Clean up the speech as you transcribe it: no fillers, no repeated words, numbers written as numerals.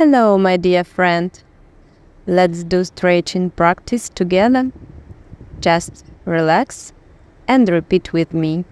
Hello, my dear friend. Let's do stretching practice together. Just relax and repeat with me.